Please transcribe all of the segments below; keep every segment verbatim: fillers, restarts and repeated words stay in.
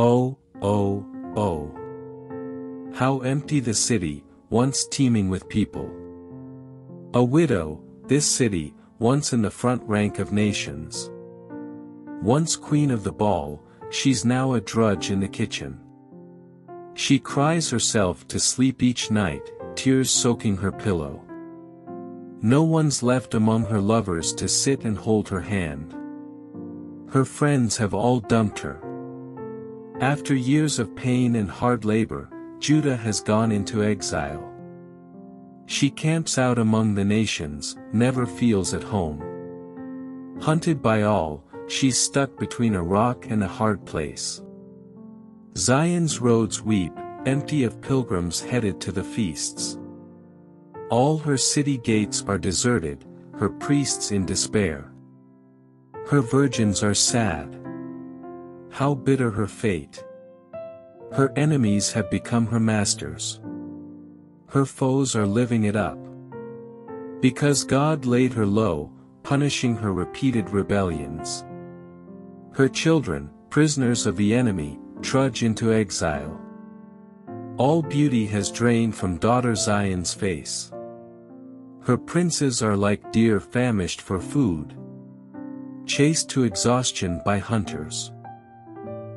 Oh, oh, oh. How empty the city, once teeming with people. A widow, this city, once in the front rank of nations. Once queen of the ball, she's now a drudge in the kitchen. She cries herself to sleep each night, tears soaking her pillow. No one's left among her lovers to sit and hold her hand. Her friends have all dumped her. After years of pain and hard labor, Judah has gone into exile. She camps out among the nations, never feels at home. Hunted by all, she's stuck between a rock and a hard place. Zion's roads weep, empty of pilgrims headed to the feasts. All her city gates are deserted, her priests in despair. Her virgins are sad. How bitter her fate! Her enemies have become her masters. Her foes are living it up. Because God laid her low, punishing her repeated rebellions. Her children, prisoners of the enemy, trudge into exile. All beauty has drained from daughter Zion's face. Her princes are like deer famished for food, chased to exhaustion by hunters.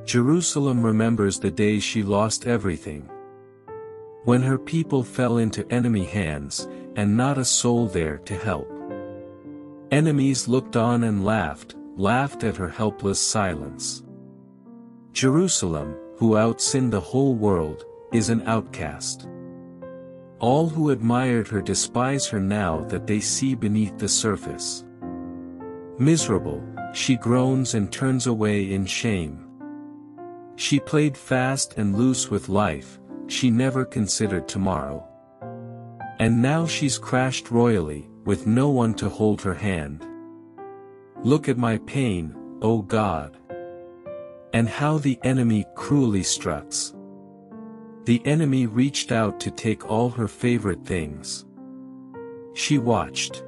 Jerusalem remembers the day she lost everything. When her people fell into enemy hands, and not a soul there to help. Enemies looked on and laughed, laughed at her helpless silence. Jerusalem, who outsinned the whole world, is an outcast. All who admired her despise her now that they see beneath the surface. Miserable, she groans and turns away in shame. She played fast and loose with life. She never considered tomorrow. And now she's crashed royally, with no one to hold her hand. Look at my pain, O God! And how the enemy cruelly struts. The enemy reached out to take all her favorite things. She watched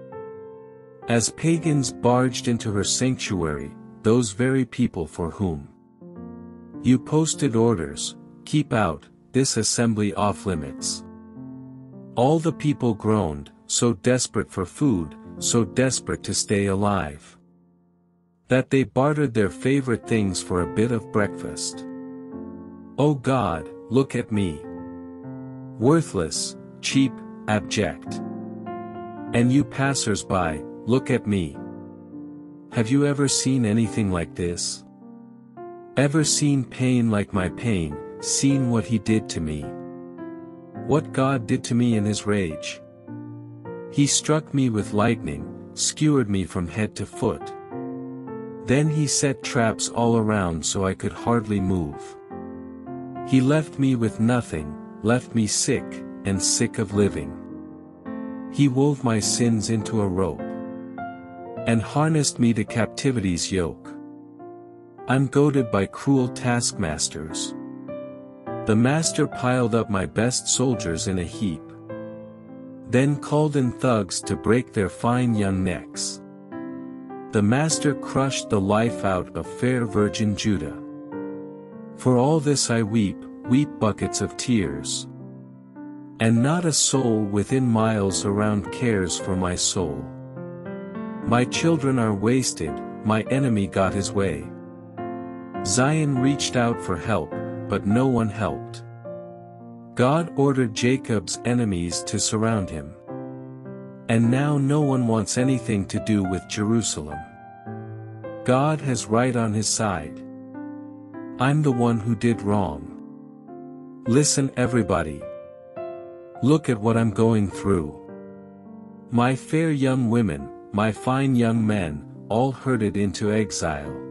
as pagans barged into her sanctuary, those very people for whom you posted orders, keep out this assembly off limits. All the people groaned, so desperate for food, so desperate to stay alive, that they bartered their favorite things for a bit of breakfast. Oh God, look at me. Worthless, cheap, abject. And you passers-by, look at me. Have you ever seen anything like this? Ever seen pain like my pain? Seen what he did to me? What God did to me in his rage? He struck me with lightning, skewered me from head to foot. Then he set traps all around so I could hardly move. He left me with nothing, left me sick, and sick of living. He wove my sins into a rope, and harnessed me to captivity's yoke. I'm goaded by cruel taskmasters. The master piled up my best soldiers in a heap, then called in thugs to break their fine young necks. The master crushed the life out of fair virgin Judah. For all this I weep, weep buckets of tears. And not a soul within miles around cares for my soul. My children are wasted, my enemy got his way. Zion reached out for help, but no one helped. God ordered Jacob's enemies to surround him. And now no one wants anything to do with Jerusalem. God has right on his side. I'm the one who did wrong. Listen everybody. Look at what I'm going through. My fair young women, my fine young men, all herded into exile.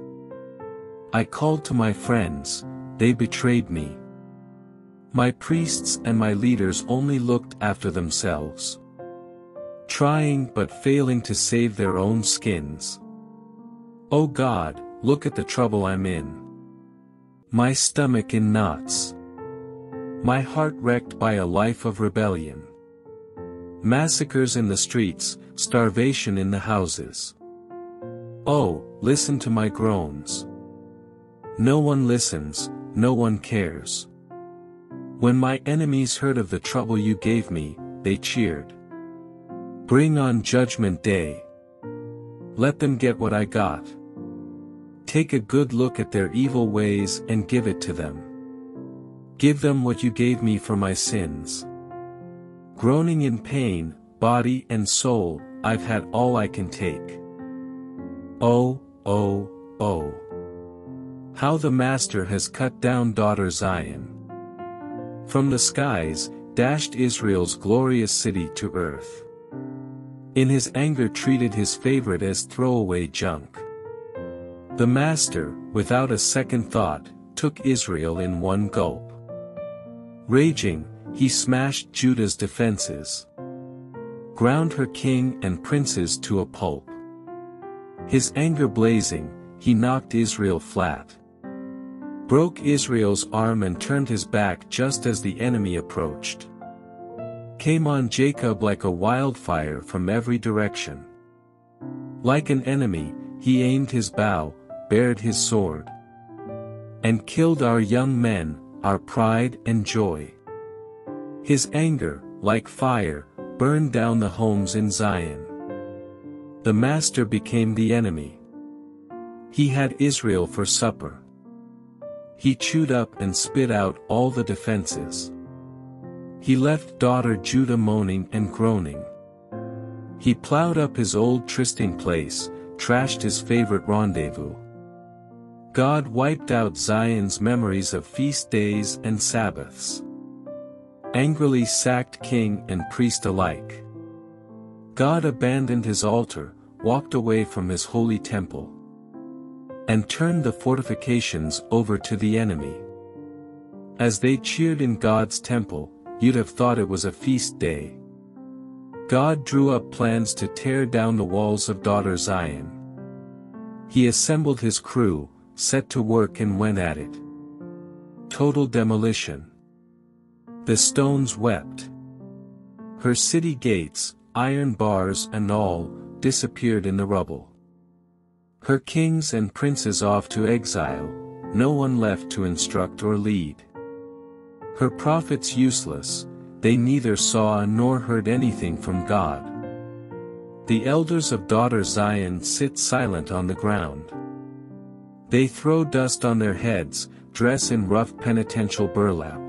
I called to my friends. They betrayed me. My priests and my leaders only looked after themselves, trying but failing to save their own skins. Oh God, look at the trouble I'm in. My stomach in knots. My heart wrecked by a life of rebellion. Massacres in the streets, starvation in the houses. Oh, listen to my groans. No one listens, no one cares. When my enemies heard of the trouble you gave me, they cheered. Bring on Judgment Day. Let them get what I got. Take a good look at their evil ways and give it to them. Give them what you gave me for my sins. Groaning in pain, body and soul, I've had all I can take. Oh, oh, oh. How the Master has cut down daughter Zion. From the skies, dashed Israel's glorious city to earth. In his anger treated his favorite as throwaway junk. The Master, without a second thought, took Israel in one gulp. Raging, he smashed Judah's defenses. Ground her king and princes to a pulp. His anger blazing, he knocked Israel flat. Broke Israel's arm and turned his back just as the enemy approached. Came on Jacob like a wildfire from every direction. Like an enemy, he aimed his bow, bared his sword. And killed our young men, our pride and joy. His anger, like fire, burned down the homes in Zion. The Master became the enemy. He had Israel for supper. He chewed up and spit out all the defenses. He left daughter Judah moaning and groaning. He plowed up his old trysting place, trashed his favorite rendezvous. God wiped out Zion's memories of feast days and Sabbaths. Angrily sacked king and priest alike. God abandoned his altar, walked away from his holy temple. And turned the fortifications over to the enemy. As they cheered in God's temple, you'd have thought it was a feast day. God drew up plans to tear down the walls of daughter Zion. He assembled his crew, set to work and went at it. Total demolition. The stones wept. Her city gates, iron bars and all, disappeared in the rubble. Her kings and princes off to exile, no one left to instruct or lead. Her prophets useless, they neither saw nor heard anything from God. The elders of daughter Zion sit silent on the ground. They throw dust on their heads, dress in rough penitential burlap.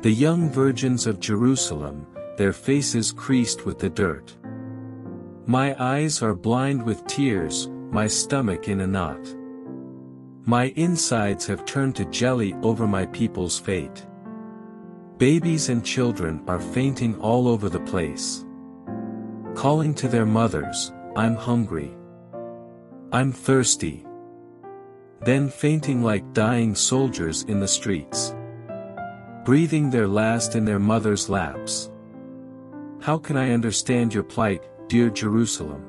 The young virgins of Jerusalem, their faces creased with the dirt. My eyes are blind with tears, my stomach in a knot. My insides have turned to jelly over my people's fate. Babies and children are fainting all over the place. Calling to their mothers, I'm hungry. I'm thirsty. Then fainting like dying soldiers in the streets. Breathing their last in their mother's laps. How can I understand your plight, dear Jerusalem?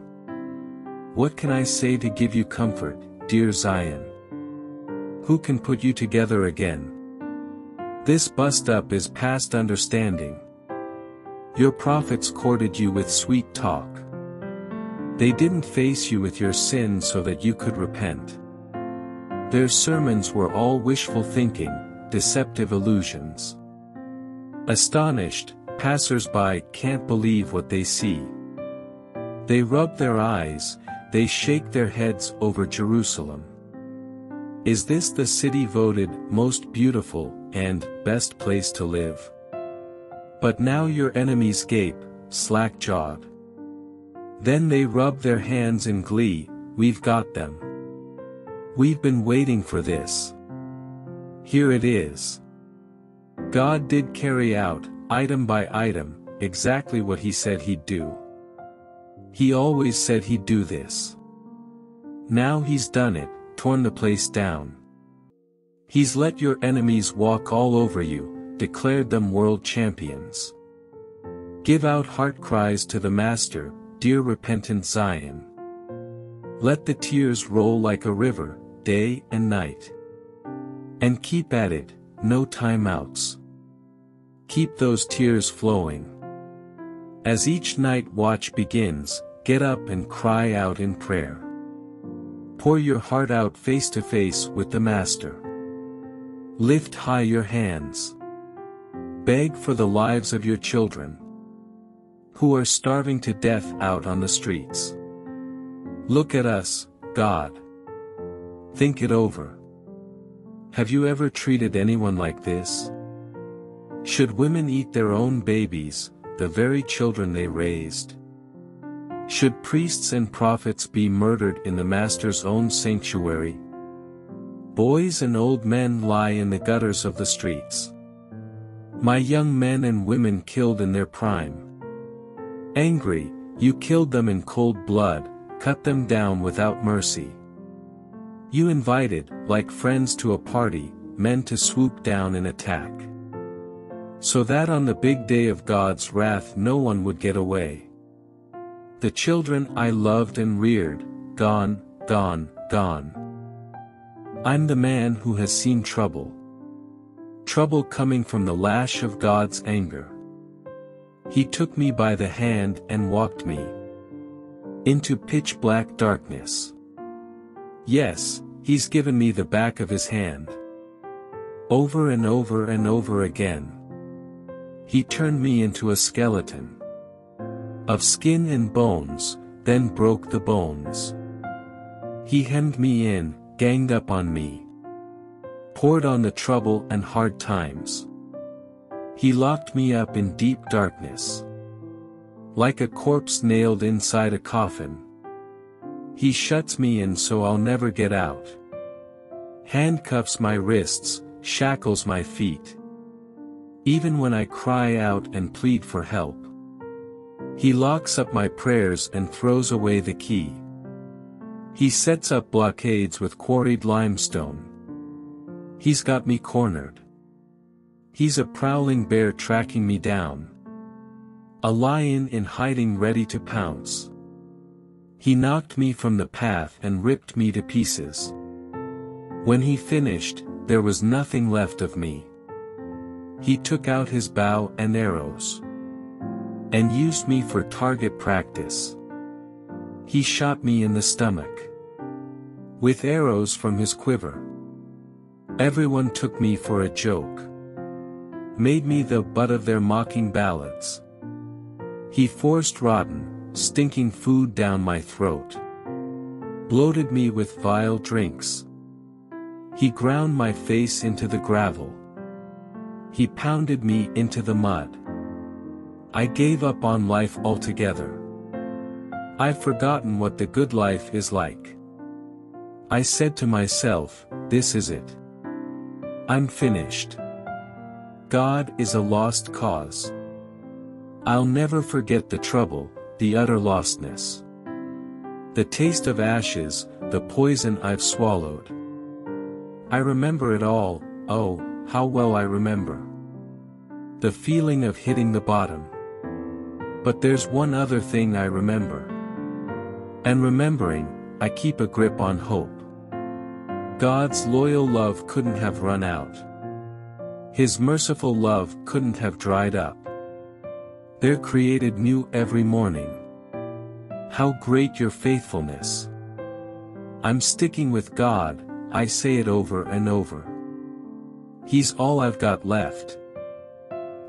What can I say to give you comfort, dear Zion? Who can put you together again? This bust-up is past understanding. Your prophets courted you with sweet talk. They didn't face you with your sin so that you could repent. Their sermons were all wishful thinking, deceptive illusions. Astonished, passers-by can't believe what they see. They rub their eyes, they shake their heads over Jerusalem. Is this the city voted most beautiful and best place to live? But now your enemies gape, slack-jawed. Then they rub their hands in glee, we've got them. We've been waiting for this. Here it is. God did carry out, item by item, exactly what he said he'd do. He always said he'd do this. Now he's done it, torn the place down. He's let your enemies walk all over you, declared them world champions. Give out heart cries to the Master, dear repentant Zion. Let the tears roll like a river, day and night. And keep at it, no timeouts. Keep those tears flowing. As each night watch begins, get up and cry out in prayer. Pour your heart out face to face with the Master. Lift high your hands. Beg for the lives of your children, who are starving to death out on the streets. Look at us, God. Think it over. Have you ever treated anyone like this? Should women eat their own babies, the very children they raised? Should priests and prophets be murdered in the Master's own sanctuary? Boys and old men lie in the gutters of the streets. My young men and women killed in their prime. Angry, you killed them in cold blood, cut them down without mercy. You invited, like friends to a party, men to swoop down and attack, so that on the big day of God's wrath no one would get away. The children I loved and reared, gone, gone, gone. I'm the man who has seen trouble. Trouble coming from the lash of God's anger. He took me by the hand and walked me into pitch black darkness. Yes, he's given me the back of his hand. Over and over and over again. He turned me into a skeleton of skin and bones, then broke the bones. He hemmed me in, ganged up on me, poured on the trouble and hard times. He locked me up in deep darkness, like a corpse nailed inside a coffin. He shuts me in so I'll never get out. Handcuffs my wrists, shackles my feet. Even when I cry out and plead for help, he locks up my prayers and throws away the key. He sets up blockades with quarried limestone. He's got me cornered. He's a prowling bear tracking me down, a lion in hiding ready to pounce. He knocked me from the path and ripped me to pieces. When he finished, there was nothing left of me. He took out his bow and arrows and used me for target practice. He shot me in the stomach with arrows from his quiver. Everyone took me for a joke, made me the butt of their mocking ballads. He forced rotten, stinking food down my throat, bloated me with vile drinks. He ground my face into the gravel. He pounded me into the mud. I gave up on life altogether. I've forgotten what the good life is like. I said to myself, this is it. I'm finished. God is a lost cause. I'll never forget the trouble, the utter lostness, the taste of ashes, the poison I've swallowed. I remember it all, oh, how well I remember the feeling of hitting the bottom. But there's one other thing I remember. And remembering, I keep a grip on hope. God's loyal love couldn't have run out. His merciful love couldn't have dried up. They're created new every morning. How great your faithfulness. I'm sticking with God, I say it over and over. He's all I've got left.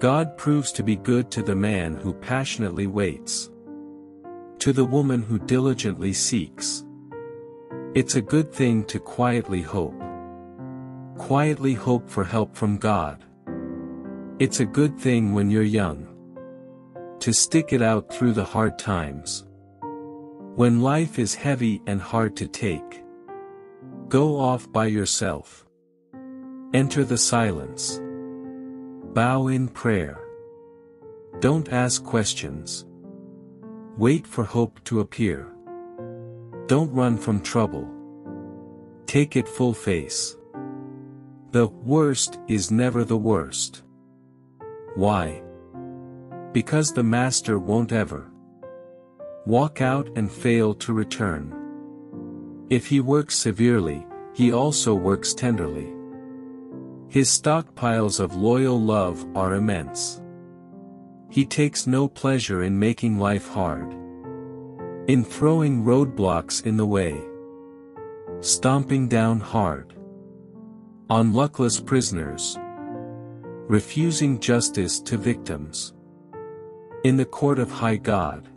God proves to be good to the man who passionately waits, to the woman who diligently seeks. It's a good thing to quietly hope. Quietly hope for help from God. It's a good thing when you're young to stick it out through the hard times. When life is heavy and hard to take, go off by yourself. Enter the silence. Bow in prayer. Don't ask questions. Wait for hope to appear. Don't run from trouble. Take it full face. The worst is never the worst. Why? Because the Master won't ever walk out and fail to return. If he works severely, he also works tenderly. His stockpiles of loyal love are immense. He takes no pleasure in making life hard, in throwing roadblocks in the way, stomping down hard on luckless prisoners, refusing justice to victims in the court of high God,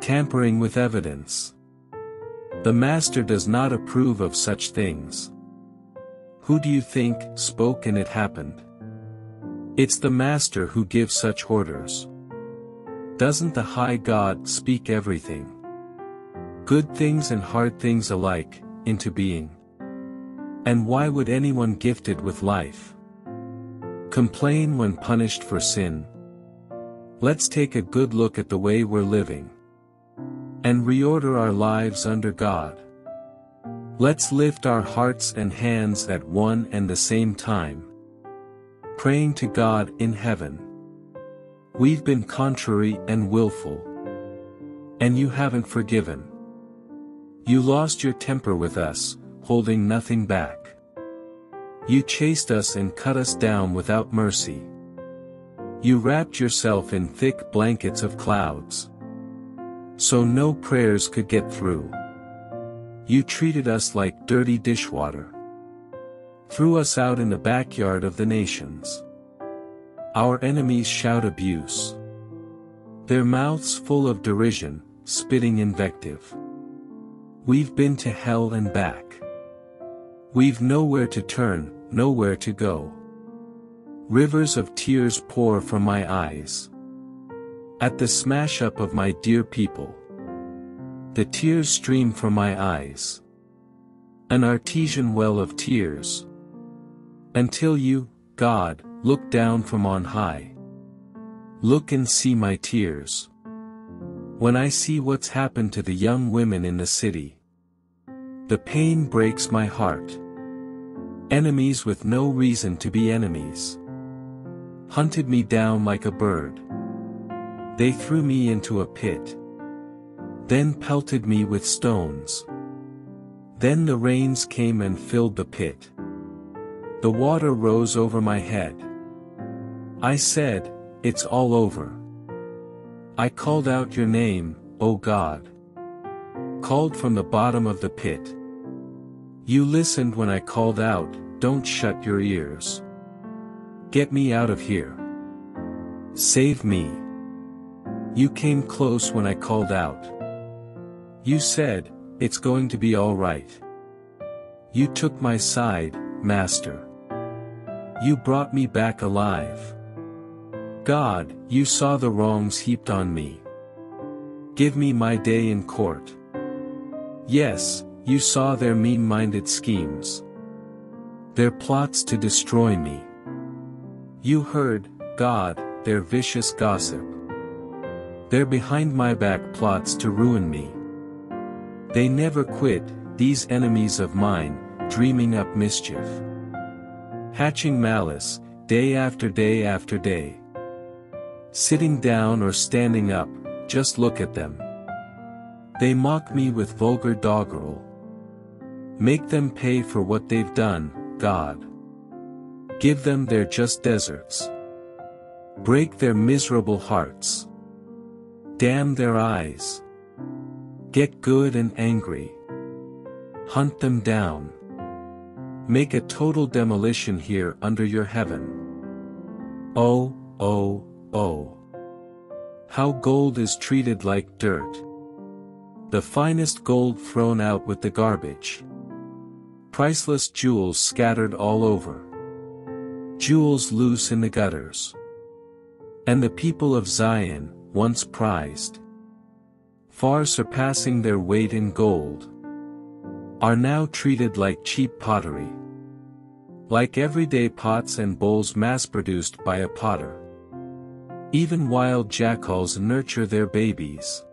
tampering with evidence. The Master does not approve of such things. Who do you think spoke and it happened? It's the Master who gives such orders. Doesn't the high God speak everything, good things and hard things alike, into being? And why would anyone gifted with life complain when punished for sin? Let's take a good look at the way we're living and reorder our lives under God. Let's lift our hearts and hands at one and the same time, praying to God in heaven. We've been contrary and willful, and you haven't forgiven. You lost your temper with us, holding nothing back. You chased us and cut us down without mercy. You wrapped yourself in thick blankets of clouds, so no prayers could get through. You treated us like dirty dishwater, threw us out in the backyard of the nations. Our enemies shout abuse, their mouths full of derision, spitting invective. We've been to hell and back. We've nowhere to turn, nowhere to go. Rivers of tears pour from my eyes at the smash-up of my dear people. The tears stream from my eyes, an artesian well of tears, until you, God, look down from on high. Look and see my tears. When I see what's happened to the young women in the city, the pain breaks my heart. Enemies with no reason to be enemies hunted me down like a bird. They threw me into a pit, then pelted me with stones. Then the rains came and filled the pit. The water rose over my head. I said, it's all over. I called out your name, O God. Called from the bottom of the pit. You listened when I called out, don't shut your ears. Get me out of here. Save me. You came close when I called out. You said, it's going to be all right. You took my side, Master. You brought me back alive. God, you saw the wrongs heaped on me. Give me my day in court. Yes, you saw their mean-minded schemes, their plots to destroy me. You heard, God, their vicious gossip, their behind-my-back plots to ruin me. They never quit, these enemies of mine, dreaming up mischief, hatching malice, day after day after day. Sitting down or standing up, just look at them. They mock me with vulgar doggerel. Make them pay for what they've done, God. Give them their just deserts. Break their miserable hearts. Damn their eyes. Get good and angry. Hunt them down. Make a total demolition here under your heaven. Oh, oh, oh. How gold is treated like dirt. The finest gold thrown out with the garbage. Priceless jewels scattered all over. Jewels loose in the gutters. And the people of Zion, once prized, far surpassing their weight in gold, are now treated like cheap pottery. Like everyday pots and bowls mass-produced by a potter. Even wild jackals nurture their babies.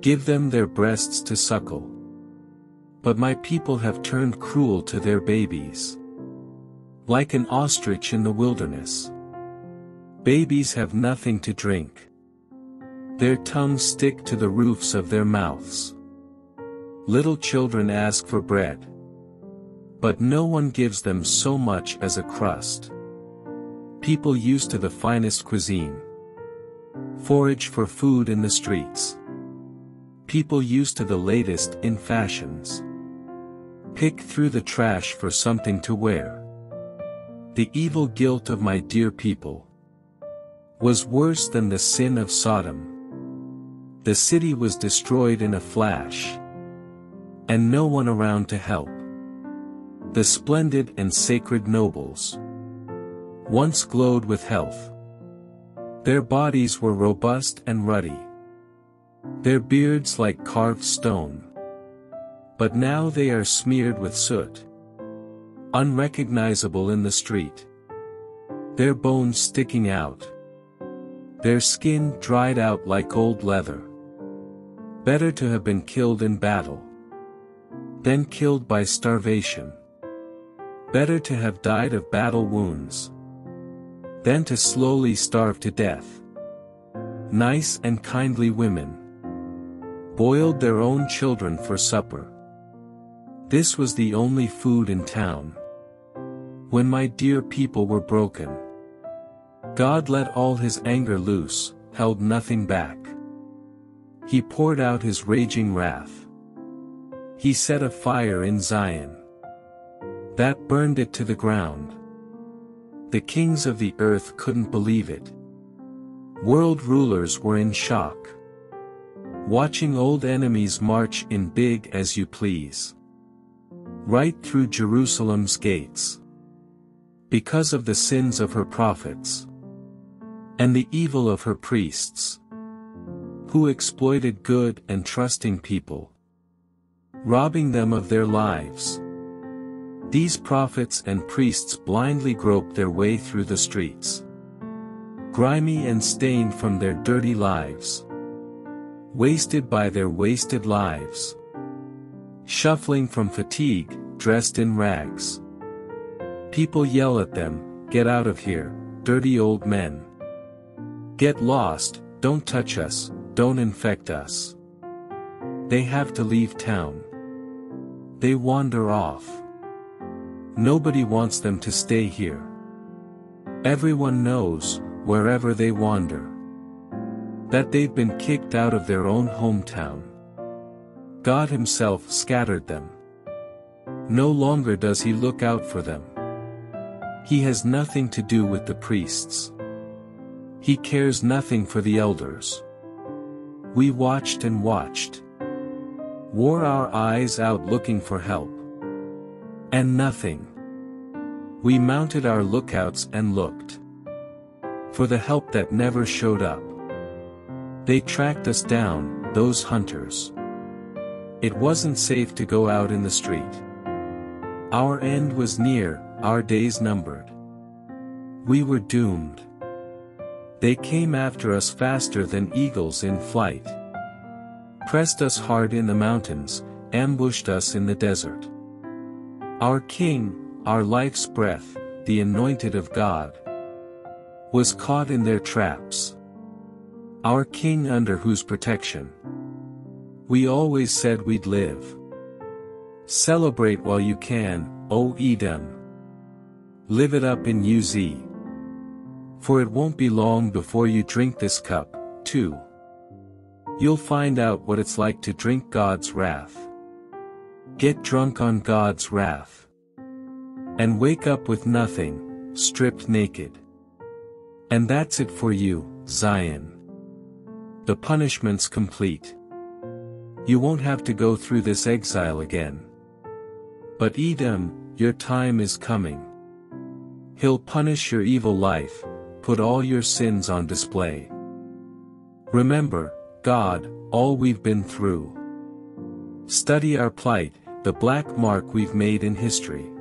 Give them their breasts to suckle. But my people have turned cruel to their babies. Like an ostrich in the wilderness. Babies have nothing to drink. Their tongues stick to the roofs of their mouths. Little children ask for bread. But no one gives them so much as a crust. People used to the finest cuisine. Forage for food in the streets. People used to the latest in fashions. Pick through the trash for something to wear. The evil guilt of my dear people was worse than the sin of Sodom. The city was destroyed in a flash, and no one around to help. The splendid and sacred nobles once glowed with health. Their bodies were robust and ruddy, their beards like carved stone. But now they are smeared with soot, unrecognizable in the street, their bones sticking out, their skin dried out like old leather. Better to have been killed in battle than killed by starvation. Better to have died of battle wounds than to slowly starve to death. Nice and kindly women boiled their own children for supper. This was the only food in town. When my dear people were broken, God let all his anger loose, held nothing back. He poured out his raging wrath. He set a fire in Zion that burned it to the ground. The kings of the earth couldn't believe it. World rulers were in shock, watching old enemies march in big as you please, right through Jerusalem's gates, because of the sins of her prophets and the evil of her priests, who exploited good and trusting people, robbing them of their lives. These prophets and priests blindly groped their way through the streets, grimy and stained from their dirty lives, wasted by their wasted lives, shuffling from fatigue, dressed in rags. People yell at them, "Get out of here, dirty old men. Get lost, don't touch us, don't infect us." They have to leave town. They wander off. Nobody wants them to stay here. Everyone knows, wherever they wander, that they've been kicked out of their own hometown. God himself scattered them. No longer does he look out for them. He has nothing to do with the priests. He cares nothing for the elders. We watched and watched, wore our eyes out looking for help, and nothing. We mounted our lookouts and looked for the help that never showed up. They tracked us down, those hunters. It wasn't safe to go out in the street. Our end was near, our days numbered. We were doomed. They came after us faster than eagles in flight, pressed us hard in the mountains, ambushed us in the desert. Our king, our life's breath, the anointed of God, was caught in their traps. Our king, under whose protection we always said we'd live. Celebrate while you can, O Edom. Live it up in Uz. For it won't be long before you drink this cup, too. You'll find out what it's like to drink God's wrath. Get drunk on God's wrath, and wake up with nothing, stripped naked. And that's it for you, Zion. The punishment's complete. You won't have to go through this exile again. But Edom, your time is coming. He'll punish your evil life, put all your sins on display. Remember, God, all we've been through. Study our plight, the black mark we've made in history.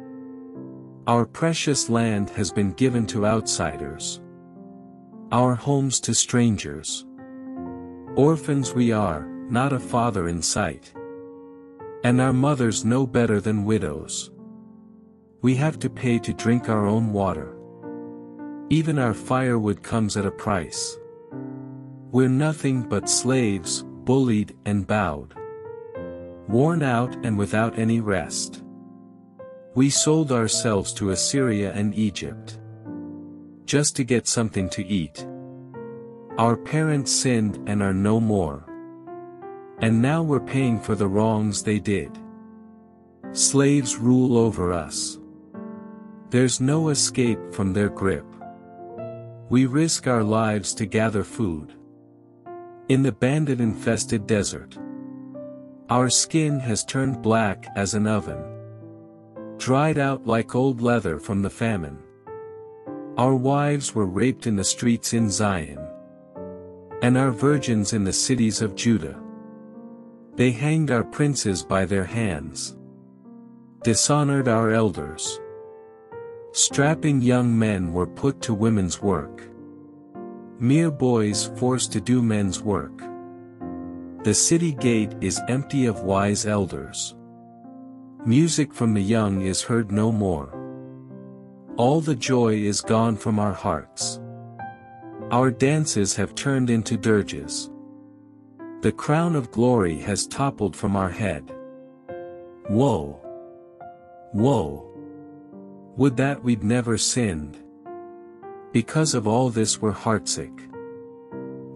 Our precious land has been given to outsiders, our homes to strangers. Orphans we are, not a father in sight, and our mothers no better than widows. We have to pay to drink our own water. Even our firewood comes at a price. We're nothing but slaves, bullied and bowed, worn out and without any rest. We sold ourselves to Assyria and Egypt just to get something to eat. Our parents sinned and are no more. And now we're paying for the wrongs they did. Slaves rule over us. There's no escape from their grip. We risk our lives to gather food. In the bandit-infested desert. Our skin has turned black as an oven. Dried out like old leather from the famine. Our wives were raped in the streets in Zion. And our virgins in the cities of Judah. They hanged our princes by their hands. Dishonored our elders. Strapping young men were put to women's work. Mere boys forced to do men's work. The city gate is empty of wise elders. Music from the young is heard no more. All the joy is gone from our hearts. Our dances have turned into dirges. The crown of glory has toppled from our head. Woe! Woe! Would that we'd never sinned. Because of all this we're heartsick.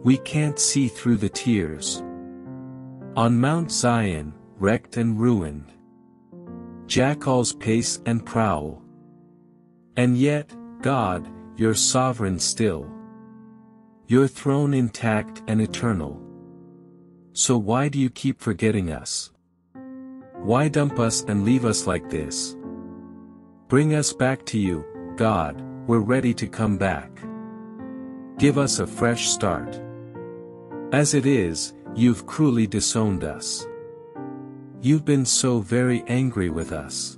We can't see through the tears. On Mount Zion, wrecked and ruined. Jackals pace and prowl. And yet, God, you're sovereign still. Your throne intact and eternal. So why do you keep forgetting us? Why dump us and leave us like this? Bring us back to you, God, we're ready to come back. Give us a fresh start. As it is, you've cruelly disowned us. You've been so very angry with us.